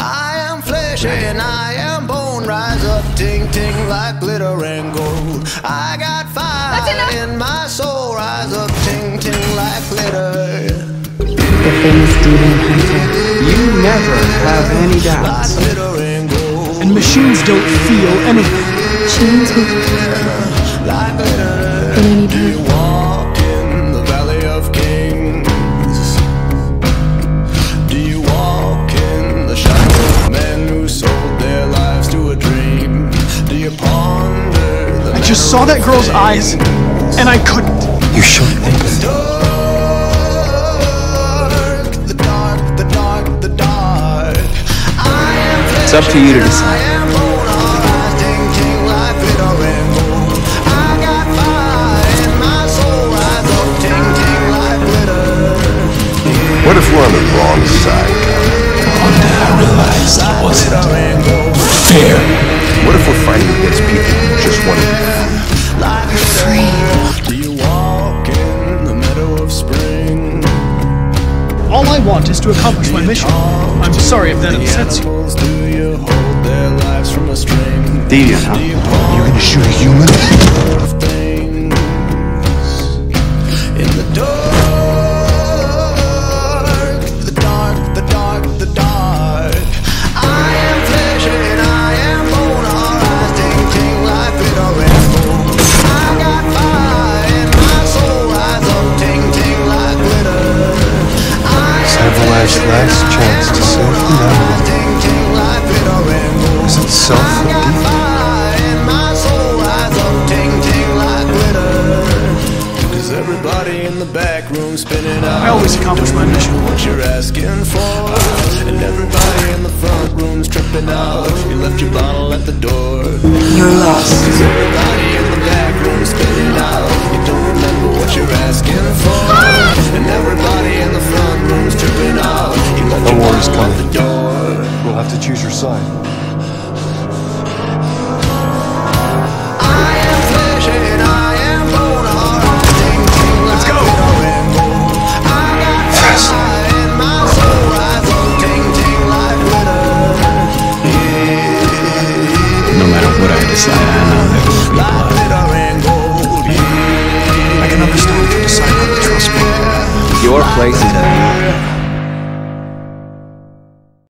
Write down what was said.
I am flesh and I am bone. Rise up, ting ting like glitter and gold. I got fire in my soul. Rise up, ting ting like glitter. The famous demon hunter. You never have any doubts. And machines don't feel anything. Machines with glitter, like glitter. But I need help. I just saw that girl's eyes, and I couldn't. You shouldn't think that. It's up to you to decide. What if we're on the wrong side? One day I realized it wasn't fair. What if we're fighting against people who just want to be free? Do you walk in the meadow of spring? All I want is to accomplish my mission. I'm sorry if that upsets you. Deviant, huh? You're gonna shoot a human? Last chance to self-love. Is it self-love? I always accomplish my mission. What you're asking for, and everybody in the front room's tripping out. You left your bottle at the door. You're lost. Cause everybody in the back room's spinning out. You don't remember what you're asking for, and everybody in the front room's tripping out. You left your bottle at the door. We'll have to choose your side. I know there will be blood. I can understand if you decide not to trust me. Your place is at